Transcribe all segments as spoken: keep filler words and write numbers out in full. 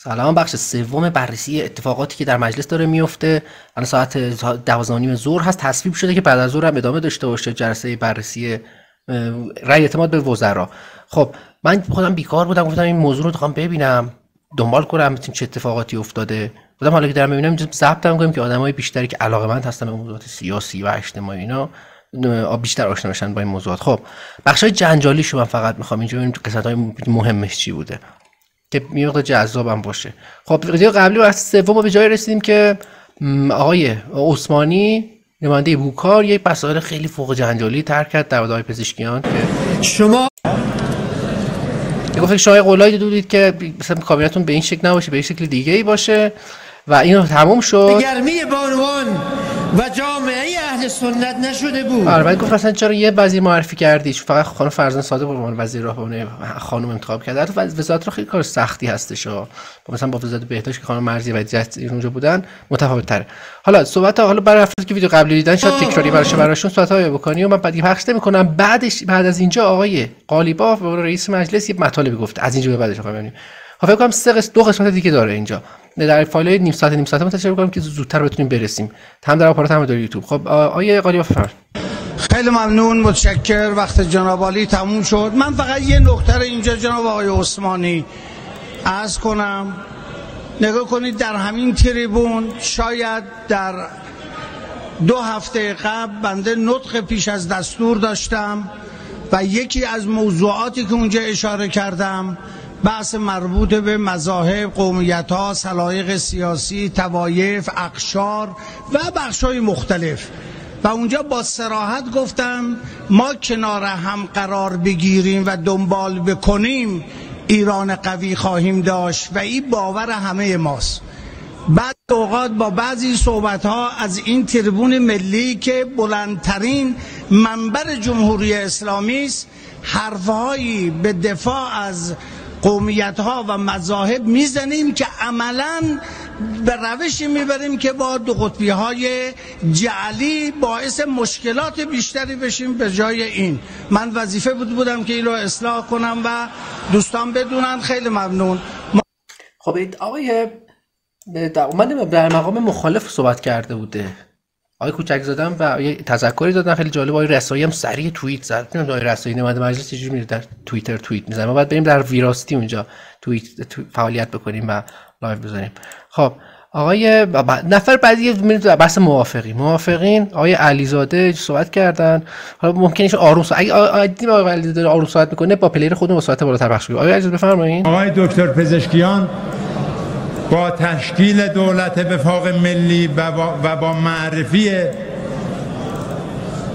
سلام. بخش سوم بررسی اتفاقاتی که در مجلس داره میفته. الان ساعت دوازده و نیم ظهر هست. تصویب شده که بعد از ظهر هم ادامه داشته باشه جلسه بررسی رأی اعتماد به وزرا. خب من خودم بیکار بودم، گفتم این موضوع رو میخوام ببینم، دنبال کنم ببینم چه اتفاقاتی افتاده. بودم حالا که دارم میبینم ضبط هم کنیم که آدمای بیشتری که علاقه‌مند هستن به موضوعات سیاسی و اجتماعی اینا بیشتر آشنا بشن با این موضوعات. خب بخشای جنجالی شو من فقط میخوام اینجا ببینیم قسمت‌های مهمش چی بوده که میوقع جذابم باشه. خب ویدیو قبلی بحث سوم ما به جای رسیدیم که آقای عثمانی نماینده بوکار یک مسائل خیلی فوق جنجالی ترک کرد در مورد آقای پزشکیان که شما گفتید شایعه قولایی دادید که مثلا کابینتون به این شکل نباشه، به این شکل دیگه ای باشه و اینو تموم شد. به گرمی بانوان و جامعه اهل سنت نشده بود. آره بعد گفت اصلا چرا یه وزیر معرفی کردیش؟ فقط خانم فرزند ساده به عنوان وزیر راهبردی خانم انتخاب کرد. البته وزارت رو خیلی کار سختی هستش ها. مثلا با وزارت بهداشت که خانم مرضی و جست اونجا بودن متفاوت تره. حالا صحبت حالا برای افرادی که ویدیو قبلی دیدن شاید تکراری براش براشون صحبت های بکنی و من بعد پخش نمی‌کنم. بعدش بعد از اینجا آقای قالیباف به رئیس مجلس یه مطالبی گفت. از اینجا به بعدش خواهم ببینیم. فکر کنم سه قسمت دو قسمت دیگه داره اینجا. در فایل‌های نیم ساعت نیم ساعت ما تشریح می‌کنم که زودتر بتونیم برسیم. هم در اپارات هم در یوتیوب. خب آیه قاریو فر. خیلی ممنون، متشکر. وقت جناب عالی تموم شد. من فقط یه نکته رو اینجا جناب آقای عثمانی عرض کنم. نگاه کنید در همین تریبون شاید در دو هفته قبل بنده نطق پیش از دستور داشتم و یکی از موضوعاتی که اونجا اشاره کردم بحث مربوط به مذاهب، قومیت‌ها، سلایق سیاسی، طوایف، اقشار و بخش‌های مختلف و اونجا با صراحت گفتم ما کنار هم قرار بگیریم و دنبال بکنیم ایران قوی خواهیم داشت و این باور همه ماست. بعد اوقات با بعضی صحبت‌ها از این تریبون ملی که بلندترین منبر جمهوری اسلامی است، حرف‌هایی به دفاع از قومیت ها و مذاهب میزنیم که عملا به روشی میبریم که با دو قطبی های جعلی باعث مشکلات بیشتری بشیم به جای این. من وظیفه بود بودم که این رو اصلاح کنم و دوستان بدونن. خیلی ممنون. خب آقای من در مقام مخالف صحبت کرده بوده آقای کوچک زدم و یه تذکری دادن خیلی جالب. آقای رسایی هم سریع توییت زد. نمیدونم آقای رسایی نماینده مجلس چجوری میره در توییتر توییت میزنه. ما باید بریم در ویراستی اونجا توییت فعالیت بکنیم و لایو بزنیم. خب آقای نفر بعدی میریم بحث موافقی. موافقین آقای علیزاده صحبت کردن. حالا ممکنه آروم صحبت اگه آدیم آقای علیزاده آروم صحبت میکنه با پلیر خودمون با ساعت بالاتر بخش کنیم. آقای علیزاده بفرمایید. آقای دکتر پزشکیان با تشکیل دولت وفاق ملی و با, و با معرفی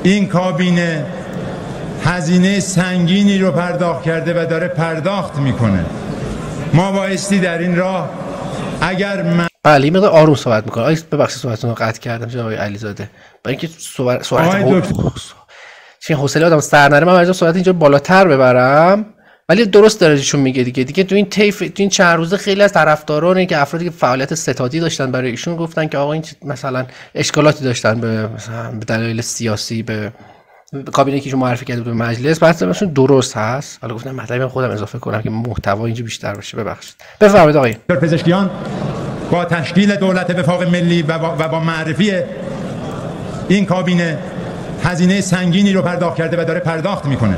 این کابینه هزینه سنگینی رو پرداخت کرده و داره پرداخت میکنه. ما بایستی در این راه اگر من بله مقدار آروم صحبت میکنه. آقای ببخشید صحبتتون رو قطع کردم جناب آقای علیزاده. برای اینکه صحبت چه حوصله آدم سر نره من مجبورم صحبت اینجا بالاتر ببرم. ولی درست داره چون میگه دیگه دیگه تو این طیف تو این چند روزه خیلی از طرفداران که افرادی که فعالیت ستادی داشتن برای ایشون گفتن که آقا این مثلا اشکالاتی داشتن به مثلا به دلایل سیاسی به کابینه که ایشون معرفی کرده بود به مجلس. بعد مثلا درست هست. حالا گفتم مطلبی خودم اضافه کنم که محتوا اینجا بیشتر بشه. ببخشید. بفرمایید آقای دکتر پزشکیان با تشکیل دولت وفاق ملی و با, و با معرفی این کابینه هزینه سنگینی رو پرداخت کرده و داره پرداخت میکنه.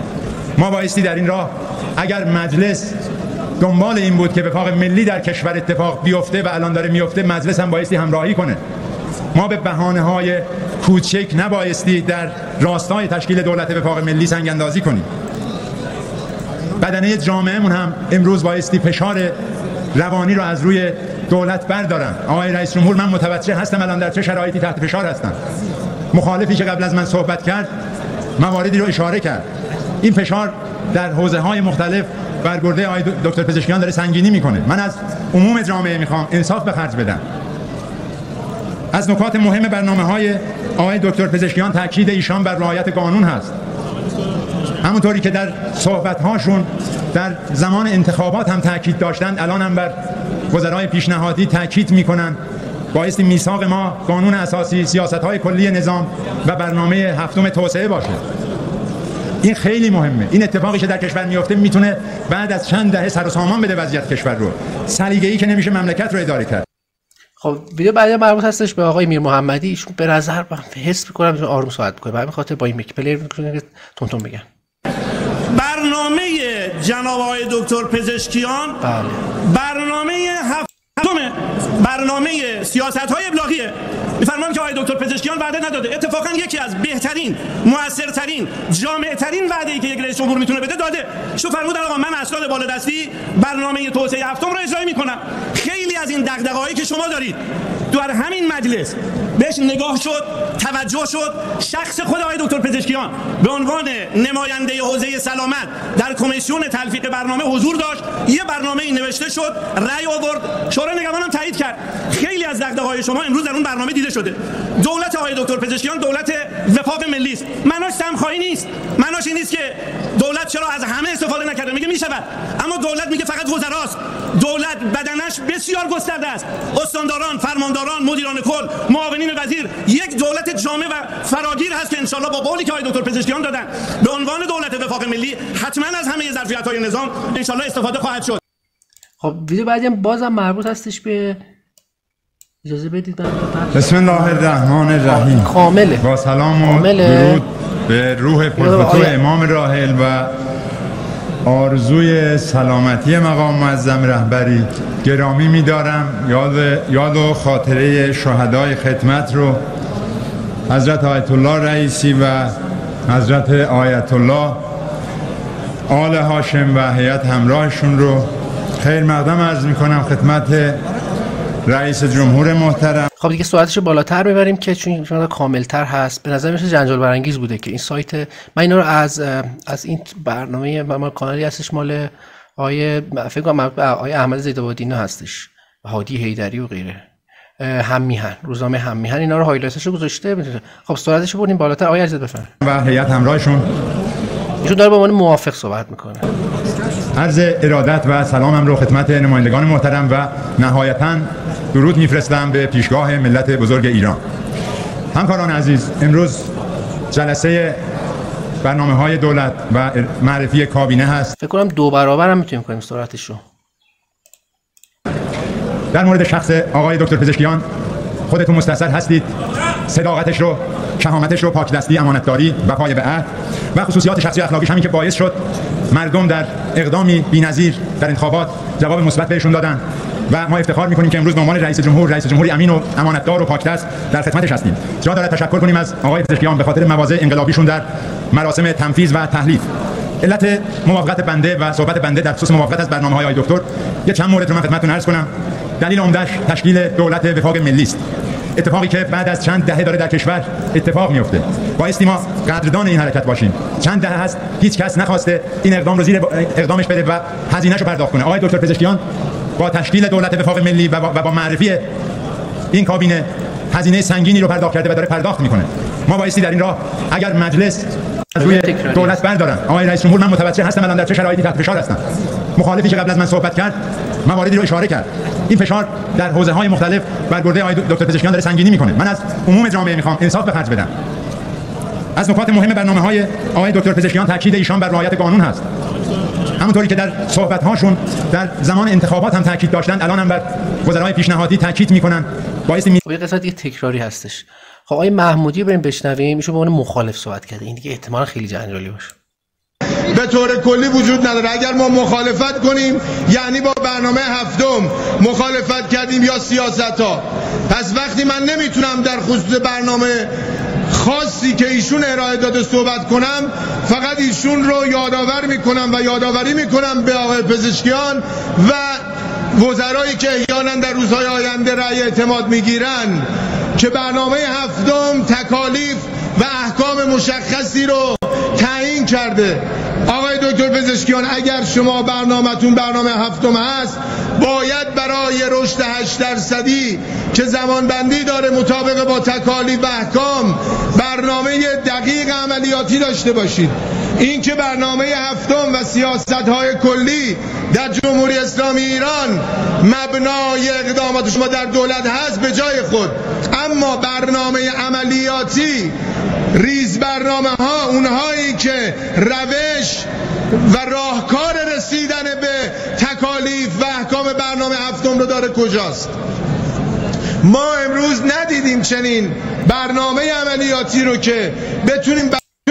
ما بایستی در این راه اگر مجلس دنبال این بود که وفاق ملی در کشور اتفاق بیفته و الان داره میفته مجلس هم بایستی همراهی کنه. ما به بهانه‌های کوچک نبایستی در راستای تشکیل دولت وفاق ملی سنگ اندازی کنیم. بدنه جامعهمون هم امروز بایستی فشار روانی رو از روی دولت بردارن. آقای رئیس جمهور من متوجه هستم الان در چه شرایطی تحت فشار هستم. مخالفی که قبل از من صحبت کرد مواردی رو اشاره کرد. این فشار در حوزه‌های مختلف بر گرده آقای دکتر پزشکیان داره سنگینی میکنه. من از عموم جامعه میخوام انصاف به خرج بدم. از نکات مهم برنامه‌های آقای دکتر پزشکیان تاکید ایشان بر رعایت قانون هست. همونطوری که در صحبت‌هاشون در زمان انتخابات هم تاکید داشتند الان هم بر وزرای پیشنهادی تاکید میکنن. بایستی میثاق ما قانون اساسی، سیاست‌های کلی نظام و برنامه هفتم توسعه باشه. این خیلی مهمه. این اتفاقی که در کشور میفته میتونه بعد از چند دهه سر و سامان بده وضعیت کشور رو. سلیقه‌ای که نمیشه مملکت رو اداره کرد. خب ویدیو بعدی مربوط هستش به آقای میرمحمدی. ایشون به نظر من حس می‌کنم میتونه آروم صحبت کنه. به همین خاطر با این میک پلیر می‌تونه تون تون بگن. برنامه جناب آقای دکتر پزشکیان بله. برنامه هفتمه، برنامه سیاست‌های ابلاغیه. می‌فرمایم که آقای دکتر پزشکیان وعده نداده. اتفاقاً یکی از بهترین، موثرترین، جامع‌ترین وعده‌ای که یک رئیس جمهور میتونه بده داده. شو فرمودن آقا من اصلال بالادستی برنامه توسعه هفتم رو اجرا می‌کنم. خیلی از این دغدغه‌هایی که شما دارید در همین مجلس بهش نگاه شد، توجه شد. شخص خود آقای دکتر پزشکیان به عنوان نماینده حوزه سلامت در کمیسیون تلفیق برنامه حضور داشت. یه برنامه‌ای نوشته شد، رأی آورد، شورای نگهبان هم تایید کرد. خیلی از دغدغه‌های شما امروز در اون برنامه دیده شده. دولت آقای دکتر پزشکیان دولت وفاق ملی است. معناش سمخایی نیست. معناش این نیست که دولت چرا از همه استفاده نکرده. میگه میشود، اما دولت میگه فقط وزراست. دولت بدنش بسیار گسترده است. استانداران، فرمانداران، مدیران کل، معاونین وزیر، یک دولت جامع و فراگیر هست که انشالله با قولی که آقای دکتر پزشکیان دادن به عنوان دولت وفاق ملی حتما از همه ظرفیت‌های نظام انشالله استفاده خواهد شد. خب ویدیو بعدی هم بازم مربوط هستش به اجازه بدید. بسم الله الرحمن الرحیم. کامله. با سلام و درود به روح پرفتوح امام راحل و آرزوی سلامتی مقام معظم رهبری گرامی می‌دارم. یاد یاد و خاطره شهدای خدمت رو حضرت آیت الله رئیسی و حضرت آیت الله آل هاشم و هیئت همراهشون رو خیر مقدم عرض می‌کنم خدمت رئیس جمهور محترم. خب دیگه سرعتش بالاتر ببریم که چون اینا کامل‌تر هست. به نظر میشه جنجال برانگیز بوده که این سایت من اینا رو از از این برنامه ما کانالی هستش مال آیه فکر کنم آیه احمد زید آبادی اینا هستش و هادی حیدری و غیره. هم میهن، روزنامه هم میهن اینا رو هایلایتش رو گذاشته. خب سرعتش رو بردیم بالاتر. آیه علیزاده بفرمایید. و هیئت همراهشون ایشون داره به عنوان موافق صحبت میکنه. عرض ارادت و سلامم رو خدمت نمایندگان محترم و نهایتاً درود میفرستم به پیشگاه ملت بزرگ ایران. همکاران عزیز، امروز جلسه برنامه‌های دولت و معرفی کابینه هست. فکر کنم دو برابر هم میتونیم کنیم سرعتش رو. در مورد شخص آقای دکتر پزشکیان خودتون مستحضر هستید. صداقتش رو، شهامتش رو، پاکدستی، امانتداری، وفای به عهد و خصوصیات شخصی اخلاقیش همین که باعث شد مردم در اقدامی بی‌نظیر در انتخابات جواب مثبت بهشون دادن و ما افتخار می‌کنیم که امروز به عنوان رئیس جمهور، رئیس جمهوری امین و امانتدار و پاکدست در خدمتش هستیم. جا دارد تشکر کنیم از آقای پزشکیان به خاطر مواضع انقلابیشون در مراسم تنفیذ و تحلیف. علت موافقت بنده و صحبت بنده در خصوص موافقت از برنامه‌های آقای دکتر، یه چند مورد رو من خدمتتون عرض کنم. دلیل عمده‌اش تشکیل دولت وفاق ملی است. اتفاقی که بعد از چند دهه داره در کشور اتفاق میفته. بایستی ما قدردان این حرکت باشیم. چند دهه هست هیچ کس نخواسته این اقدام رو زیر اقدامش بده و هزینه‌شو پرداخت کنه. آقای دکتر پزشکیان با تشکیل دولت وفاق ملی و با معرفی این کابینه هزینه سنگینی رو پرداخت کرده و داره پرداخت میکنه. ما بایستی در این راه اگر مجلس از روی دولت بردارن. آقای رئیس جمهور، من متوجه هستم الان در چه شرایطی تحت فشار هستم. مخالفی که قبل از من صحبت کرد مواردی رو اشاره کرد. این فشار در حوزه‌های مختلف بر گرده آقای دکتر پزشکیان داره سنگینی میکنه. من از عموم جامعه میخوام انصاف به خرج بدم. از نکات مهم برنامه‌های آقای دکتر پزشکیان تاکید ایشان بر رعایت قانون هست. همونطوری که در صحبت‌هاشون در زمان انتخابات هم تاکید داشتند، الان هم بر وزرای پیشنهادی تاکید میکنن. باعث می یه قسمت تکراری هستش. خب آقای محمودی بریم بشنویم. ایشون به عنوان مخالف صحبت کرده. این دیگه احتمال خیلی جنجالی باشه. به طور کلی وجود نداره. اگر ما مخالفت کنیم یعنی با برنامه هفتم مخالفت کردیم یا سیاست ها. پس وقتی من نمیتونم در خصوص برنامه خاصی که ایشون ارائه داده صحبت کنم، فقط ایشون رو یادآور میکنم و یادآوری میکنم به آقای پزشکیان و وزرایی که احیانا در روزهای آینده رأی اعتماد میگیرن که برنامه هفتم تکالیف و احکام مشخصی رو تعیین کرده. آقای دکتر پزشکیان، اگر شما برنامه‌تون برنامه هفتم هست، باید برای رشد هشت درصدی که زمانبندی داره مطابق با تکالیف و احکام برنامه دقیق عملیاتی داشته باشید. این که برنامه هفتم و سیاست‌های کلی در جمهوری اسلامی ایران مبنای اقدامات شما در دولت هست به جای خود. اما برنامه عملیاتی، ریز برنامه ها، اونهایی که روش و راهکار رسیدن به تکالیف و احکام برنامه هفتم رو داره کجاست؟ ما امروز ندیدیم چنین برنامه عملیاتی رو که بتونیم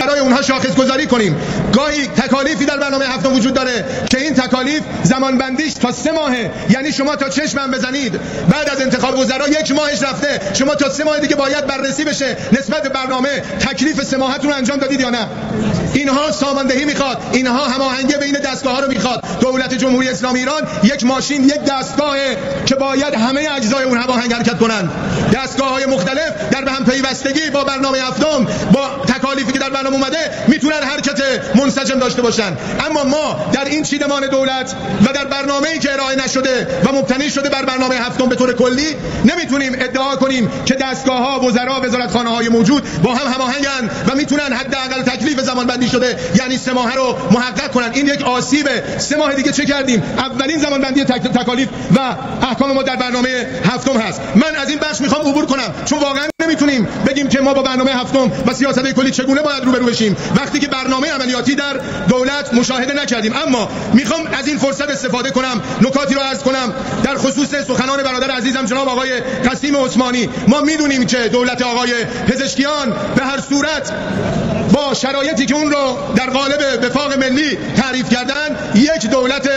برای اونها شاخص گذاری کنیم. گاهی تکالیفی در برنامه هفتم وجود داره که این تکالیف زمان بندیش تا سه ماهه، یعنی شما تا چشمم بزنید بعد از انتخاب وزرا یک ماهش رفته، شما تا سه ماه دیگه باید بررسی بشه نسبت به برنامه تکلیف سه ماهتون انجام دادید یا نه. اینها ساماندهی میخواد، اینها هماهنگی بین دستگاه‌ها رو میخواد. دولت جمهوری اسلامی ایران یک ماشین، یک دستگاه که باید همه اجزای اون هماهنگ حرکت کنند. دستگاه‌های مختلف در به هم پیوستگی با برنامه هفتم، با تکالیفی که در برنامه اومده، میتونن حرکت منسجم داشته باشن. اما ما در این چیدمان دولت و در برنامه‌ای که ارائه نشده و مبتنی شده بر برنامه هفتم به طور کلی، نمیتونیم ادعا کنیم که دستگاه‌ها، وزرا، وزارتخانه‌های موجود با هم هماهنگن و میتونن حداقل تکلیف زمان بندی شده یعنی سه ماه رو محقق کنن. این یک آسیبه. سه ماه دیگه چه کردیم؟ اولین زمان بندی تک... تکالیف و احکام ما در برنامه هفتم هست. من از این بخش میخوام عبور کنم، چون واقعا نمیتونیم بگیم که ما با برنامه هفتم و سیاست کلی چگونه باید روبرو بشیم وقتی که برنامه عملیاتی در دولت مشاهده نکردیم. اما میخوام از این فرصت استفاده کنم، نکاتی رو عرض کنم در خصوص سخنان برادر عزیزم جناب آقای قسیم عثمانی. ما میدونیم که دولت آقای پزشکیان به هر صورت با شرایطی که اون رو در قالب وفاق ملی تعریف کردن، یک دولت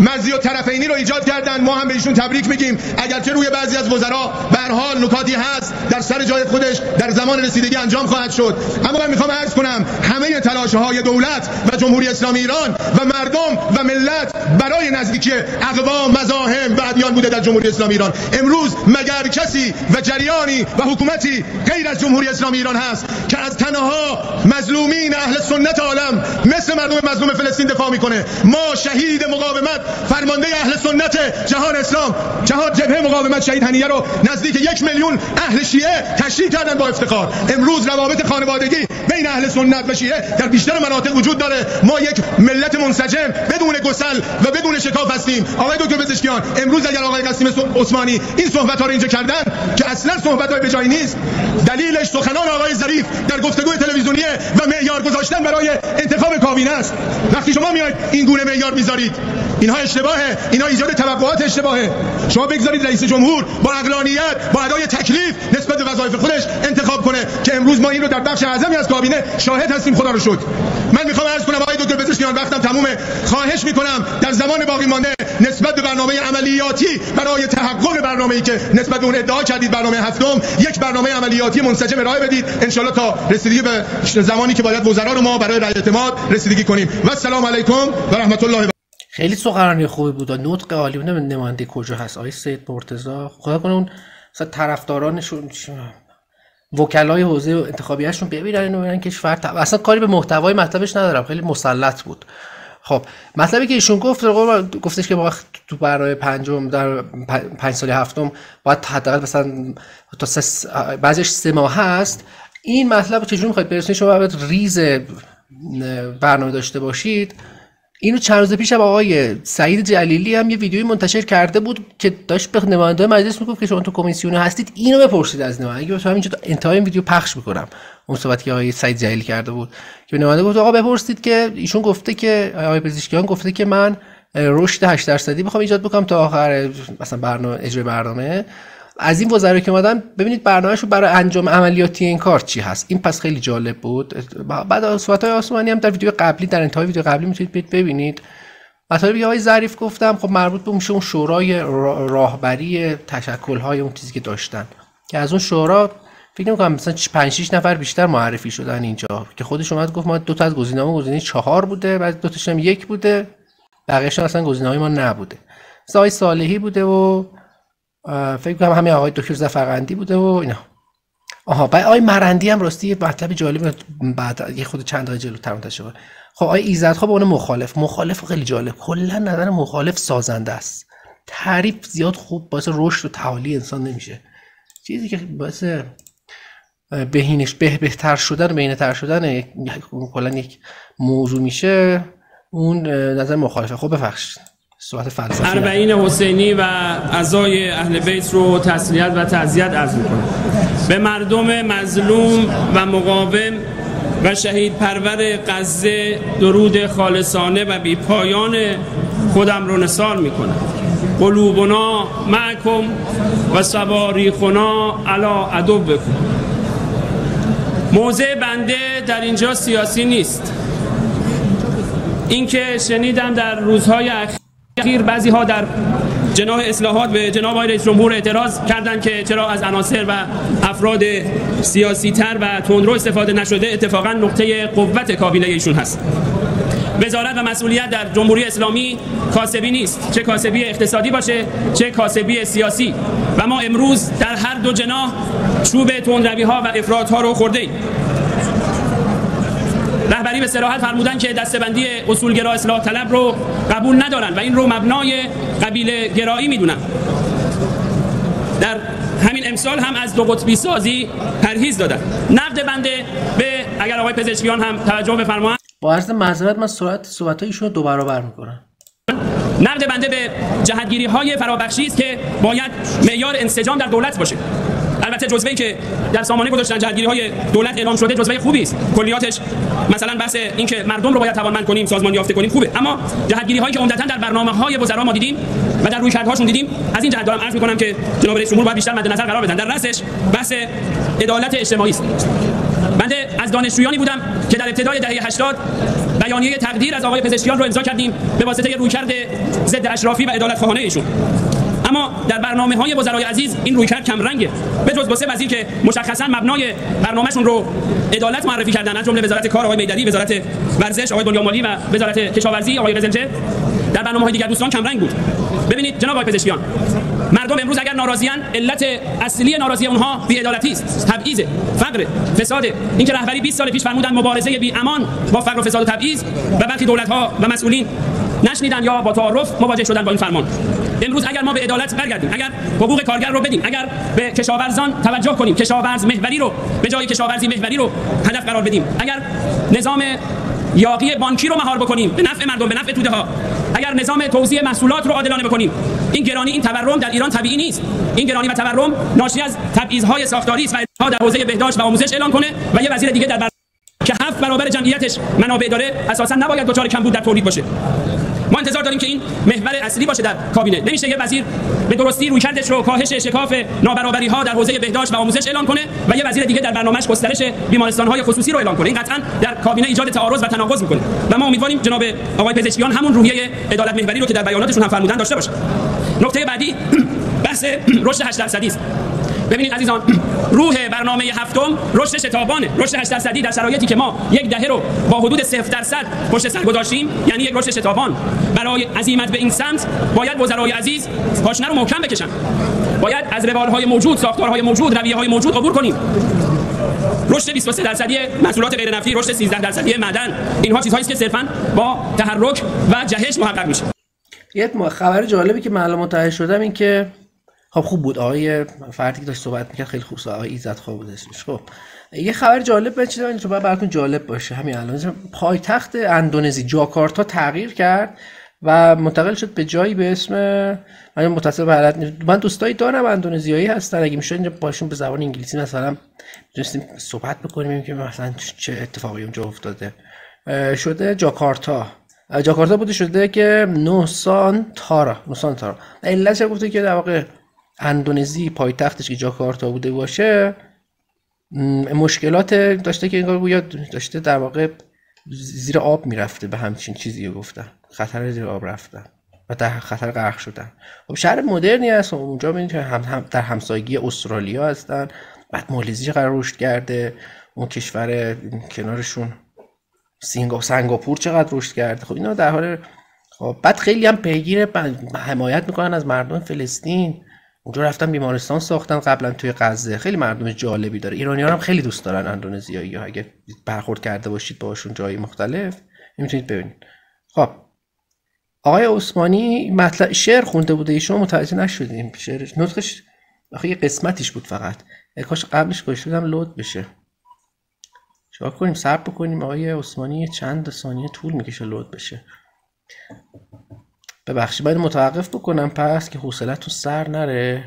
مرضی و طرفینی رو ایجاد کردن. ما هم به ایشون تبریک میگیم، اگرچه روی بعضی از وزرا به هر حال نکاتی هست در سر جای خودش در زمان رسیدگی انجام خواهد شد. اما من میخوام عرض کنم همه تلاش های دولت و جمهوری اسلامی ایران و مردم و ملت برای نزدیکی اقوام، مذاهب و ادیان بوده در جمهوری اسلامی ایران. امروز مگر کسی و جریانی و حکومتی غیر از جمهوری اسلامی ایران هست که از تنها مظلومین اهل سنت عالم مثل مردم مظلوم فلسطین دفاع میکنه؟ ما شهید مقاومت، فرمانده اهل سنت جهان اسلام، جهان جبهه مقاومت شهید هنیه رو نزدیک یک میلیون اهل شیعه تشییع کردن با افتخار. امروز روابط خانوادگی بین اهل سنت و شیعه در بیشتر مناطق وجود داره. ما یک ملت منسجم بدون گسل و بدون شکاف هستیم. آقای دکتر پزشکیان، امروز اگر آقای قسیم عثمانی این صحبت‌ها رو اینجا کردن که اصلا صحبت‌های به جایی نیست، دلیلش سخنان آقای ظریف در گفتگوی تلویزیونی و معیار گذاشتن برای انتخاب کابینه است. وقتی شما میاید این گونه معیار میذارید، اینها اشتباهه، اینها ایجاد توقعات اشتباهه. شما بگذارید رئیس جمهور با عقلانیت، با ادای تکلیف نسبت به وظایف خودش انتخاب کنه که امروز ما این رو در بخش اعظمی از کابینه شاهد هستیم. خدا رو شکر. من میخوام عرض کنم آقای دکتر پزشکیان وقتم تمومه، خواهش میکنم در زمان باقی مانده نسبت به برنامه عملیاتی برای تحقق برنامه‌ای که نسبت به اون ادعا کردید برنامه هفتم، یک برنامه عملیاتی منسجم ارائه بدید ان تا رسیدگی به زمانی که باید وزرا رو ما برای رأی اعتماد رسیدگی کنیم. و السلام علیکم و رحمت الله. خیلی سخنرانی خوبی بود، نطق عالی بود. نماینده کجا هست آقای سید مرتضی؟ خدا کنه اون مثلا طرفدارانشون، وکلای حوزه انتخابیه‌شون ببینن اینو ببینن کشور تب... اصلا کاری به محتوای مطلبش ندارم، خیلی مسلط بود. خب مطلبی که ایشون گفت، گفتش که واقعا تو برای پنجم در پنج سال هفتم باید حداقل مثلا تا سه بعضیش سه ماه هست. این مطلب چجوری می‌خواید برسونید؟ شما باید ریز برنامه داشته باشید. اینو چند روز پیش هم آقای سعید جلیلی هم یه ویدیوی منتشر کرده بود که داشت به نماینده مجلس میگفت که شما تو کمیسیون هستید، اینو بپرسید از نماینده. ببخشید همینجا انتهای این ویدیو پخش میکنم اون صحبتی که آقای سعید جلیلی کرده بود که نماینده گفت آقا بپرسید که ایشون گفته که آقای پزشکیان گفته که من رشد هشت درصدی میخوام ایجاد بکنم تا آخر مثلا برنامه اجرای برنامه. از این وزرا که اومدن ببینید برنامه‌شو برای انجام عملیاتی این کار چی هست. این پس خیلی جالب بود. بعد از صحبت‌های عثمانی هم در ویدیو قبلی، در انتهای ویدیو قبلی میتونید ببینید مطالبی که آقای ظریف گفتم. خب مربوط به میشه اون شورای راهبری تشکل‌های اون چیزی که داشتن که از اون شورا فکر می‌کنم مثلا پنج شش نفر بیشتر معرفی شدن اینجا که خودش اومد گفت ما دو تا از گزینه‌ها، گزینه چهار بوده، بعد دو تاشم یک بوده، بقیه‌ش اصلا گزینه‌های ما نبوده. سای صالحی بوده و فکر کنم همین آقای دکتر زفرقندی بوده و اینا. آها بعد آقای مرندی هم راستی مطلب جالب بعد یه خود چند تا جلوتر منتشر شد. خب آقای ایزدخواب اون مخالف، مخالف خیلی جالب. کلا نظر مخالف سازنده است. تعریف زیاد خوب باعث رشد و تعالی انسان نمیشه. چیزی که باعث بهینش به بهتر شدن، بهینه‌تر شدن کلا یک موضوع میشه، اون نظر مخالفه. خب بفرمایید. اربعین حسینی و عزای اهل بیت رو تسلیت و تعزیت عرض می‌کنم. به مردم مظلوم و مقاوم و شهید پرور غزه درود خالصانه و بی پایان خودم رو نثار می‌کنم. قلوبنا معکم و سواریخنا علا عدو بکن. موضع بنده در اینجا سیاسی نیست. اینکه شنیدم در روزهای اخیر اخیر بعضی ها در جناح اصلاحات به جناب آقای رئیس جمهور اعتراض کردند که چرا از عناصر و افراد سیاسی تر و تندرو استفاده نشده، اتفاقا نقطه قوت کابینه ایشون هست. وزارت و مسئولیت در جمهوری اسلامی کاسبی نیست، چه کاسبی اقتصادی باشه چه کاسبی سیاسی، و ما امروز در هر دو جناح چوب تندروی ها و افراط ها رو خورده ایم. رهبری به صراحت فرمودن که دسته‌بندی اصولگرا اصلاح طلب رو قبول ندارن و این رو مبنای قبیله گرایی میدونن. در همین امسال هم از دو قطبی سازی پرهیز دادن. نقد بنده به اگر آقای پزشکیان هم توجه بفرمایند. با عرض معذرت من سرعت صحبت‌های ایشون رو دو برابر می‌کنم. نقد بنده به جهتگیری‌های فرابخشی است که باید معیار انسجام در دولت باشه. البته جزوه‌ای که در سامانه گذاشتن جهتگیری‌های دولت اعلام شده جزوه خوبی است. کلیاتش مثلا بحث این که مردم رو باید توانمند کنیم، سازمان یافته کنیم خوبه، اما جهتگیری‌هایی که عمدتاً در برنامه‌های وزرا ما دیدیم و در رویکردهاشون دیدیم، از این جهت دارم عرض می‌کنم که جناب رئیس جمهور باید بیشتر مد نظر قرار بدن. در رأسش بحث عدالت اجتماعی است. بنده از دانشجویانی بودم که در ابتدای دهه هشتاد بیانیه تقدیر از آقای پزشکیان رو امضا کردیم به واسطه رویکرد ضد اشرافی و عدالت‌خواهانه ایشون. اما در برنامه‌های وزرای عزیز این رویکرد کم رنگه. به جز با سه وزیر که مشخصاً مبنای برنامه‌شون رو عدالت معرفی کردن، از جمله وزارت کار آقای میداری، وزارت ورزش آقای بنیاملی و وزارت کشاورزی آقای رزنج، در برنامه‌های دیگر دوستان کم رنگ بود. ببینید جناب آقای پزشکیان، مردم امروز اگر ناراضیان، علت اصلی ناراضی اونها بی‌عدالتی است، تبعیض، فقر، فساد. این که رهبری بیست سال پیش فرمودن مبارزه بی امان با فقر و فساد و تبعیض و برخی دولت‌ها و مسئولین نشنیدن یا با تعارف مواجه شدن با این فرمان. امروز اگر ما به عدالت برگردیم، اگر حقوق کارگر رو بدیم، اگر به کشاورزان توجه کنیم، کشاورز محوری رو به جای کشاورزی محوری رو هدف قرار بدیم، اگر نظام یاقی بانکی رو مهار بکنیم به نفع مردم، به نفع توده ها، اگر نظام توزیع محصولات رو عادلانه بکنیم، این گرانی، این تورم در ایران طبیعی نیست. این گرانی و تورم ناشی از تبعیض‌های ساختاری است و ها در حوزه بهداشت و آموزش اعلام کنه و یه وزیر دیگه در بر... که هفت برابر جمعیتش منابع داره اساساً نباید دچار کمبود در تولید باشه. ما انتظار داریم که این محور اصلی باشه در کابینه. نمیشه یه وزیر به درستی رویکردش رو کاهش شکاف نابرابری‌ها در حوزه بهداشت و آموزش اعلام کنه و یه وزیر دیگه در برنامه‌اش گسترش بیمارستان‌های خصوصی رو اعلام کنه. این قطعاً در کابینه ایجاد تعارض و تناقض می‌کنه. و ما امیدواریم جناب آقای پزشکیان همون روحیه عدالت محوری رو که در بیاناتشون هم فرمودن داشته باشه. نکته بعدی بحث رشد هشت درصدی است. ببینید عزیزان، روح برنامه هفتم رشد شتابانه. رشد هشت درصدی در شرایطی که ما یک دهه رو با حدود صفر درصد پشت سر گذاشتیم یعنی یک رشد شتابان. برای عزیمت به این سمت باید وزرای عزیز پاشنه رو محکم بکشن، باید از روالهای موجود، ساختارهای موجود، رویه‌های موجود عبور کنیم. رشد بیست و سه درصدی محصولات غیر نفتی، رشد سیزده درصدی معدن، اینها چیزهایی است که صرفاً با تحرک و جهش محقق میشه. یه خبر جالبی که معلوم متعهد شدم این که خب خوب بود آقای فردی که داشت صحبت میکرد، خیلی خوب آقای عزت‌خواه بود اسمش. خب یه خبر جالب من چیزا اینجا براتون جالب باشه. همین الان پایتخت اندونزی جاکارتا تغییر کرد و منتقل شد به جایی به اسم من متصل به حالت نید. من دوستایی دارم اندونزیایی هستن، اگه میشه اینجا باشون به زبان انگلیسی مثلا می‌تونستیم صحبت بکنیم که مثلا چه اتفاقی اونجا افتاده. شده جاکارتا جاکارتا بوده شده که نوسانتارا نوسانتارا علتش گفته که در واقع اندونزی پایتختش که جاکارتا بوده باشه مشکلات داشته که انگار گویا داشته در واقع زیر آب میرفته، به همچین چیزی گفتن، خطر زیر آب رفتن و در خطر غرق شدن. خب شهر مدرنی هست اونجا، ببینید که هم هم در همسایگی استرالیا هستن. بعد مالزی قرار رشد کرده، اون کشور کنارشون سینگاپور سنگاپور چقدر رشد کرده. خب اینا در حال خب بعد خیلی هم پیگیر حمایت میکنن از مردم فلسطین، اونجا رفتن بیمارستان ساختن قبلا توی غزه. خیلی مردم جالبی داره. ایرانی‌ها هم خیلی دوست دارن اندونزیایی‌ها، اگه برخورد کرده باشید باشون جای مختلف میتونید ببینید. خب آقای عثمانی مطلب شعر خونده بوده ایشون، متوجه نشدیم شعرش. نطقش آخه یه قسمتش بود فقط، کاش قبلش گوش بدم لود بشه. چیکار کنیم؟ صبر بکنیم آقای عثمانی چند ثانیه طول میکشه لود بشه. ببخشید باید متوقف بکنم پس که حوصله‌تون سر نره.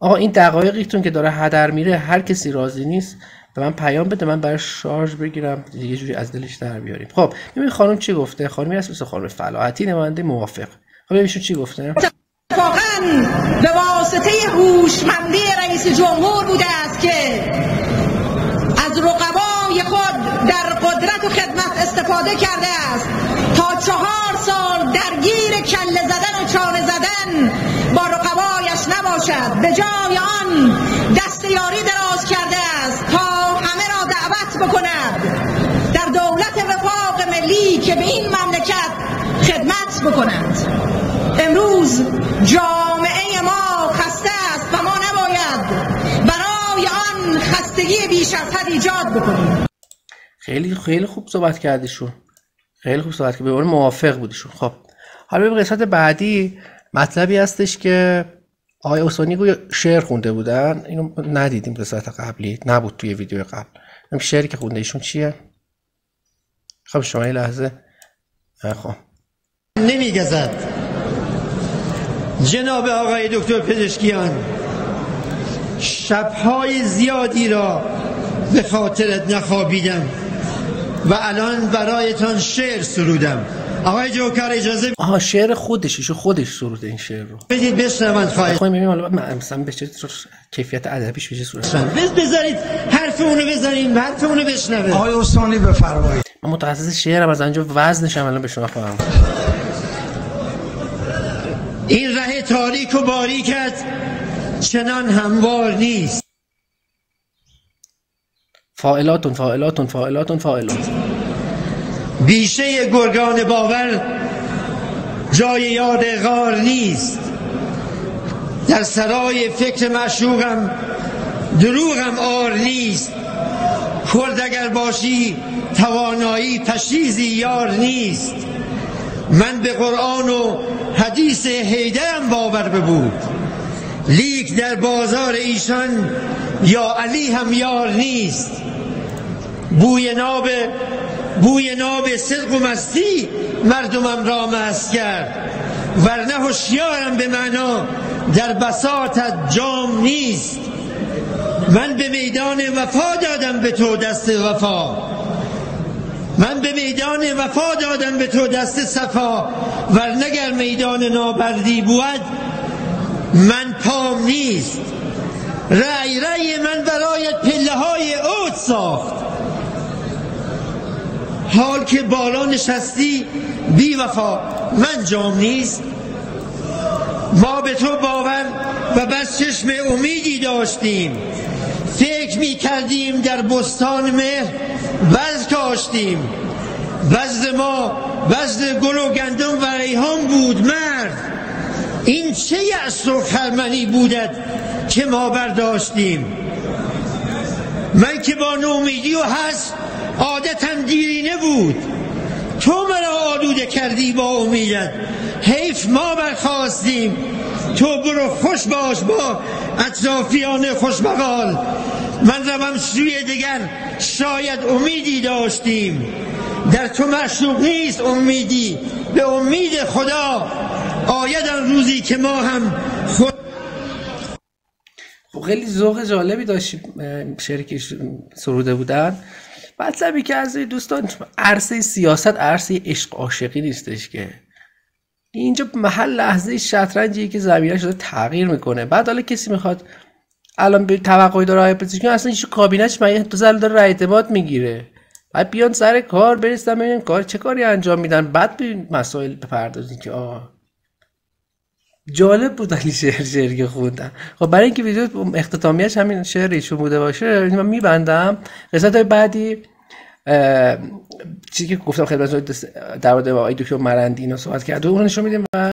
آقا این دقایقیتون که داره هدر میره، هر کسی راضی نیست به من پیام بده، من برای شارژ بگیرم دیگه، جوری از دلش در بیاریم. خب ببین خانم چی گفته، خانمی اساس خانم فلاحتی نماینده موافق. خب ببینشون چی گفته. اتفاقاً به واسطه هوشمندی رئیس جمهور بوده است که از رقبای خود در قدرت و خدمت استفاده کرده است تا چهار سال درگیر کله زدن و چانه زدن با رقبایش نباشد، به جای آن دستیاری دراز کرده است تا همه را دعوت بکند در دولت وفاق ملی که به این مملکت خدمت بکنند. امروز جامعه ما خسته است و ما نباید برای آن خستگی بیش از حد ایجاد بکنیم. خیلی خیلی خوب صحبت کردیشون، خیلی خوب صحبت کردی، به عنوان موافق بودیشون. خب حالا بریم قسمت بعدی. مطلبی هستش که آقای عثمانی گویا شعر خونده بودن، اینو ندیدیم، قسمت قبلی نبود توی ویدیو قبل. این شعری که خونده ایشون چیه؟ خب شما یه لحظه. خب نمیگزد جناب آقای دکتر پزشکیان شب‌های زیادی را به خاطرت نخوابیدم و الان برایتان شعر سرودم. آقای جوکر اجازه آها شعر خودشش خودش سروده این شعر رو بدید بشنوند. خواهش می‌کنم ببینیم حالا مثلا به چه کیفیت ادبیش میشه سروده. بذارید حرف اون رو بزنیم، حرف اون رو بشنوید. آقای عثمانی بفرمایید. من متخصص شعرم، از آنجا وزنش هم الان به شما خواهم. این ره تاریک و باریکت چنان هموار نیست. فاعلاتون فاعلاتون فاعلاتون فاعلات. بیشه گرگان باور جای یاد غار نیست. در سرای فکر معشوقم دروغم آر نیست. کرد اگر باشی توانایی پشیزی یار نیست. من به قرآن و حدیث حیدرم باور ببود، لیک در بازار ایشان یا علی هم یار نیست. بوی ناب بوی ناب صدق و مستی مردمم را مست کرد، ورنه هوشیارم به معنا در بساطت جام نیست. من به میدان وفا دادم به تو دست وفا، من به میدان وفا دادم به تو دست صفا، ورنگر میدان نابردی بود من پام نیست. رأی رأی من برایت پله های عود ساخت، حال که بالا نشستی بی وفا من جام نیست. ما به تو باور و بس چشم امیدی داشتیم، فکر می کردیم در بستان مهر بز کاشتیم. بزد ما بزد گل و گندم و ریحان بود مرد، این چه یأس و خرمنی بودت که ما برداشتیم. من که با نومیدی و هست عادتم دیرینه بود، تو مرا آلوده کردی با امیدت، حیف ما برخواستیم. تو برو خوش باش با اطرافیان خوشبقال، من روم سوی دیگر شاید امیدی داشتیم. در تو معشوق نیست امیدی، به امید خدا آیدن روزی که ما هم خود. خیلی ذوق جالبی داشت شعری که سروده بودن. مطلبی که از دوستان عرصه سیاست عرصه عشق عاشقی نیستش که، اینجا محل لحظه شطرنجیه که زمینه شده تغییر میکنه. بعد حالا کسی میخواد الان به توقعی داره آیه پزشکیان اصلا هیچ کابینتش مگه تو زل داره ارتباط میگیره، بعد بیان سر کار برسن ببینن کار چه کاری انجام میدن، بعد به مسائل بپردازین که آه جالب بود علی شعر شعری که خوندن. خب برای اینکه ویدیو اختتامیه‌اش همین شعر ایشون بوده باشه من میبندم. قسمت‌های بعدی چیزی که گفتم خدمتتون در مورد آقای دکتر مرندی اینا صحبت کرد و نشون میدیم و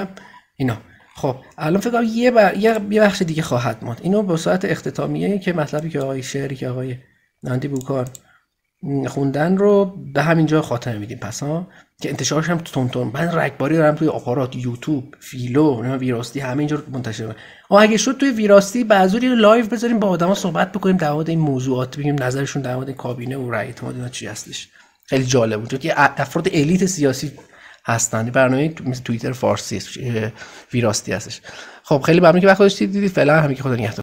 اینا. خب الان فکر کنم یه بر... یه بخش دیگه خواهد موند، اینو به صورت اختتامیه که مطلبی که آقای شعری که آقای ناندی بوکان خوندن رو به همین جا خاتمه میدیم پس ها، که انتشارش هم تو تونتون من رگباری دارم توی اپارات یوتیوب فیلو نه ویراستی همه اینجا منتشر میشه. اگه شد توی ویراستی بعضی لایو بذاریم با آدما صحبت بکنیم در مورد این موضوعات، بگیم نظرشون در مورد کابینه و رأی اعتماد اینا چی هستش. خیلی جالب بود که افراد الیت سیاسی هستن. برنامه توییتر فارسی ویراستی هستش. خب خیلی ممنون که وقت گذاشتید دیدید. فعلا همین که خدا نگهدار.